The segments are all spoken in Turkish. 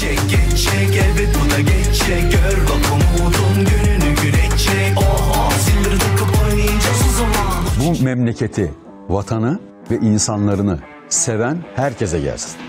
geçecek, geçecek, elbet bu da geçecek. Gör bak umudun gününü güneşecek. Oha, sildir takıp oynayacağız o zaman. Bu memleketi, vatanı ve insanlarını seven herkese gelsin.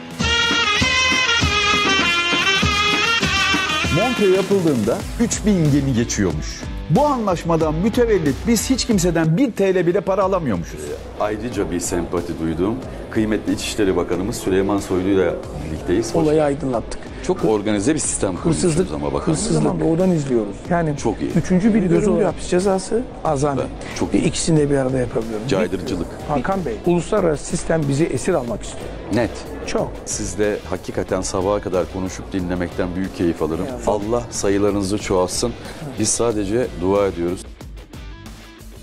Montre yapıldığında 3000 gemi geçiyormuş. Bu anlaşmadan mütevellit biz hiç kimseden 1 TL bile para alamıyormuşuz. Ayrıca bir sempati duyduğum kıymetli İçişleri Bakanımız Süleyman Soylu'yla birlikteyiz. Olayı aydınlattık. Çok organize bir sistem kurmuşuz ama bakın. Hırsızlık doğudan izliyoruz. Yani çok iyi. 3. bir gözümlü hapis cezası azami. Çok iyi. İkisini de bir arada yapabiliyorum. Caydırıcılık. Hakan Bey, uluslararası sistem bizi esir almak istiyor. Net. Çok. Siz de hakikaten sabaha kadar konuşup dinlemekten büyük keyif alırım. Ya. Allah sayılarınızı çoğalsın. Biz sadece dua ediyoruz.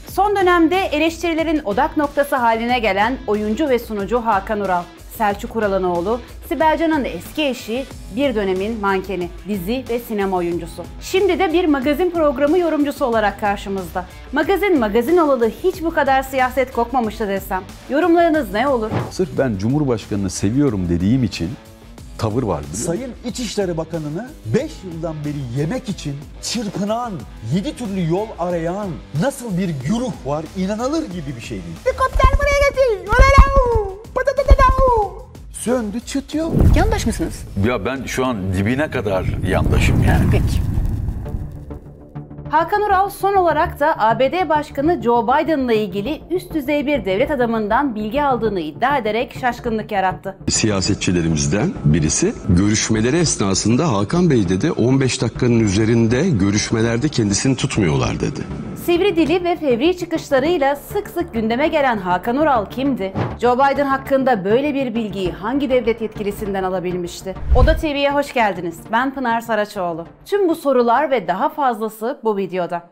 Son dönemde eleştirilerin odak noktası haline gelen oyuncu ve sunucu Hakan Ural, Selçuk Ural'ın oğlu, Sibel Can'ın eski eşi, bir dönemin mankeni, dizi ve sinema oyuncusu. Şimdi de bir magazin programı yorumcusu olarak karşımızda. Magazin olalı hiç bu kadar siyaset kokmamıştı desem, yorumlarınız ne olur? Sırf ben Cumhurbaşkanı'nı seviyorum dediğim için tavır vardı. Sayın İçişleri Bakanı'nı 5 yıldan beri yemek için çırpınan, 7 türlü yol arayan nasıl bir güruh var, inanılır gibi bir şey değil. Helikopter buraya getir! Söndü, çıt yok. Yandaş mısınız? Ya ben şu an dibine kadar yandaşım yani. Peki. Hakan Ural son olarak da ABD Başkanı Joe Biden'la ilgili üst düzey bir devlet adamından bilgi aldığını iddia ederek şaşkınlık yarattı. Siyasetçilerimizden birisi görüşmeleri esnasında Hakan Bey dedi 15 dakikanın üzerinde görüşmelerde kendisini tutmuyorlar dedi. Sivri dili ve fevri çıkışlarıyla sık sık gündeme gelen Hakan Ural kimdi? Joe Biden hakkında böyle bir bilgiyi hangi devlet yetkilisinden alabilmişti? Oda TV'ye hoş geldiniz. Ben Pınar Saraçoğlu. Tüm bu sorular ve daha fazlası bu videoda.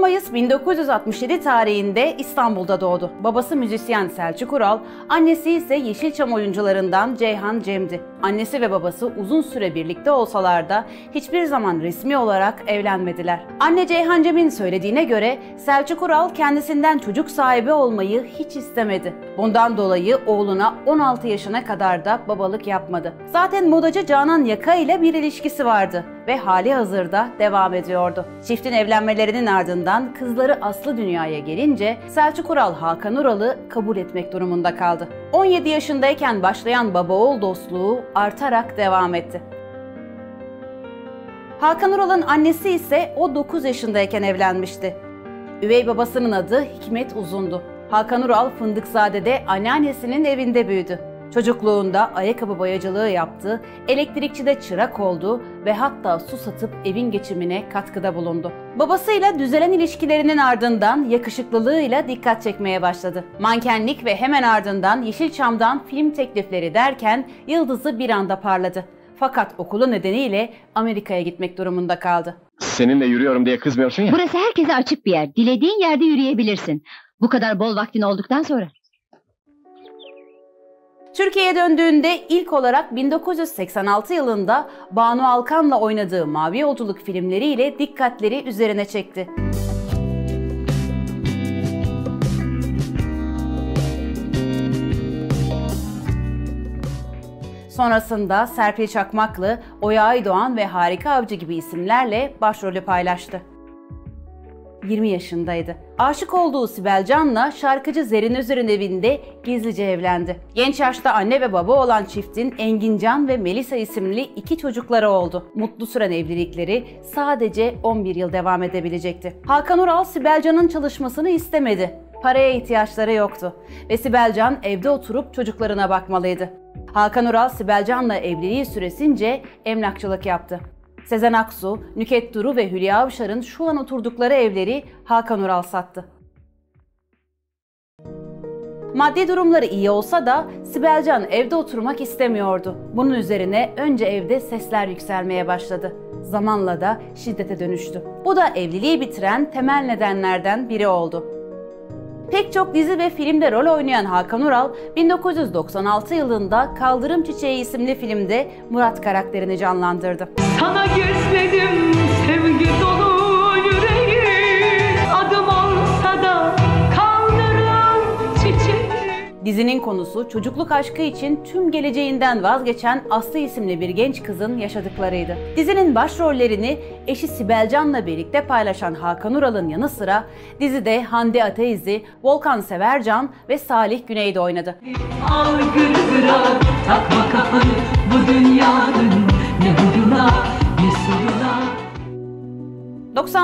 Mayıs 1967 tarihinde İstanbul'da doğdu. Babası müzisyen Selçuk Ural, annesi ise Yeşilçam oyuncularından Ceyhan Cem'di. Annesi ve babası uzun süre birlikte olsalar da hiçbir zaman resmi olarak evlenmediler. Anne Ceyhan Cem'in söylediğine göre Selçuk Ural kendisinden çocuk sahibi olmayı hiç istemedi. Bundan dolayı oğluna 16 yaşına kadar da babalık yapmadı. Zaten modacı Canan Yaka ile bir ilişkisi vardı ve hali hazırda devam ediyordu. Çiftin evlenmelerinin ardından kızları Aslı dünyaya gelince Selçuk Ural Hakan Ural'ı kabul etmek durumunda kaldı. 17 yaşındayken başlayan baba-oğul dostluğu artarak devam etti. Hakan Ural'ın annesi ise o 9 yaşındayken evlenmişti. Üvey babasının adı Hikmet Uz'undu. Hakan Ural Fındıkzade'de anneannesinin evinde büyüdü. Çocukluğunda ayakkabı boyacılığı yaptı, elektrikçide çırak oldu ve hatta su satıp evin geçimine katkıda bulundu. Babasıyla düzelen ilişkilerinin ardından yakışıklılığıyla dikkat çekmeye başladı. Mankenlik ve hemen ardından Yeşilçam'dan film teklifleri derken yıldızı bir anda parladı. Fakat okulu nedeniyle Amerika'ya gitmek durumunda kaldı. Seninle yürüyorum diye kızmıyorsun ya. Burası herkese açık bir yer. Dilediğin yerde yürüyebilirsin. Bu kadar bol vaktin olduktan sonra. Türkiye'ye döndüğünde ilk olarak 1986 yılında Banu Alkan'la oynadığı Mavi Otuluk filmleriyle dikkatleri üzerine çekti. Sonrasında Serpil Çakmaklı, Oya Aydoğan ve Harika Avcı gibi isimlerle başrolü paylaştı. 20 yaşındaydı. Aşık olduğu Sibel Can'la şarkıcı Zerrin Özer'in evinde gizlice evlendi. Genç yaşta anne ve baba olan çiftin Engin Can ve Melisa isimli 2 çocukları oldu. Mutlu süren evlilikleri sadece 11 yıl devam edebilecekti. Hakan Ural Sibel Can'ın çalışmasını istemedi. Paraya ihtiyaçları yoktu ve Sibel Can evde oturup çocuklarına bakmalıydı. Hakan Ural Sibel Can'la evliliği süresince emlakçılık yaptı. Sezen Aksu, Nükhet Duru ve Hülya Avşar'ın şu an oturdukları evleri Hakan Ural sattı. Maddi durumları iyi olsa da Sibel Can evde oturmak istemiyordu. Bunun üzerine önce evde sesler yükselmeye başladı. Zamanla da şiddete dönüştü. Bu da evliliği bitiren temel nedenlerden biri oldu. Pek çok dizi ve filmde rol oynayan Hakan Ural, 1996 yılında Kaldırım Çiçeği isimli filmde Murat karakterini canlandırdı. Sana gezmedim sevgi dolu yüreği, adım olsa da kaldırım çiçeği. Dizinin konusu çocukluk aşkı için tüm geleceğinden vazgeçen Aslı isimli bir genç kızın yaşadıklarıydı. Dizinin başrollerini eşi Sibel Can'la birlikte paylaşan Hakan Ural'ın yanı sıra dizide Hande Ateşi, Volkan Severcan ve Salih Güney de oynadı. Al gırgıra, takma kafanı, bu dünyanın ne huruna, ne suruna.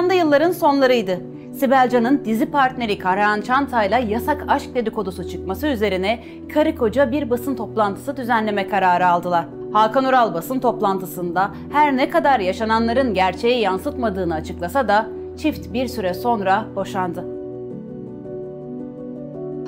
90'lı yılların sonlarıydı. Sibel Can'ın dizi partneri Karahan Çantay'la yasak aşk dedikodusu çıkması üzerine karı koca bir basın toplantısı düzenleme kararı aldılar. Hakan Ural basın toplantısında her ne kadar yaşananların gerçeği yansıtmadığını açıklasa da çift bir süre sonra boşandı.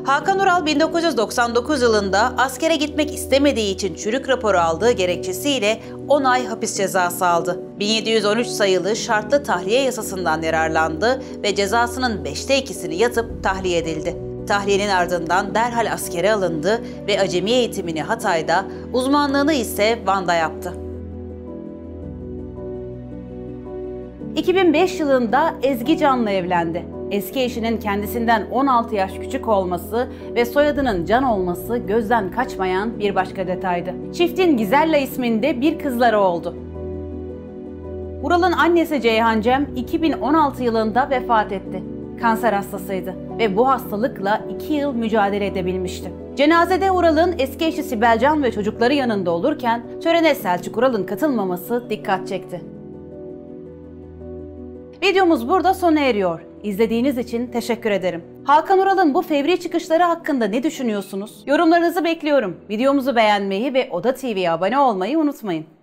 Hakan Ural 1999 yılında askere gitmek istemediği için çürük raporu aldığı gerekçesiyle 10 ay hapis cezası aldı. 1713 sayılı şartlı tahliye yasasından yararlandı ve cezasının 5'te 2'sini yatıp tahliye edildi. Tahliyenin ardından derhal askere alındı ve acemi eğitimini Hatay'da, uzmanlığını ise Van'da yaptı. 2005 yılında Ezgi Can'la evlendi. Eski eşinin kendisinden 16 yaş küçük olması ve soyadının Can olması gözden kaçmayan bir başka detaydı. Çiftin Gizella isminde bir kızları oldu. Ural'ın annesi Ceyhan Cem 2016 yılında vefat etti. Kanser hastasıydı ve bu hastalıkla 2 yıl mücadele edebilmişti. Cenazede Ural'ın eski eşi Sibel Can ve çocukları yanında olurken törene Selçuk Ural'ın katılmaması dikkat çekti. Videomuz burada sona eriyor. İzlediğiniz için teşekkür ederim. Hakan Ural'ın bu fevri çıkışları hakkında ne düşünüyorsunuz? Yorumlarınızı bekliyorum. Videomuzu beğenmeyi ve Oda TV'ye abone olmayı unutmayın.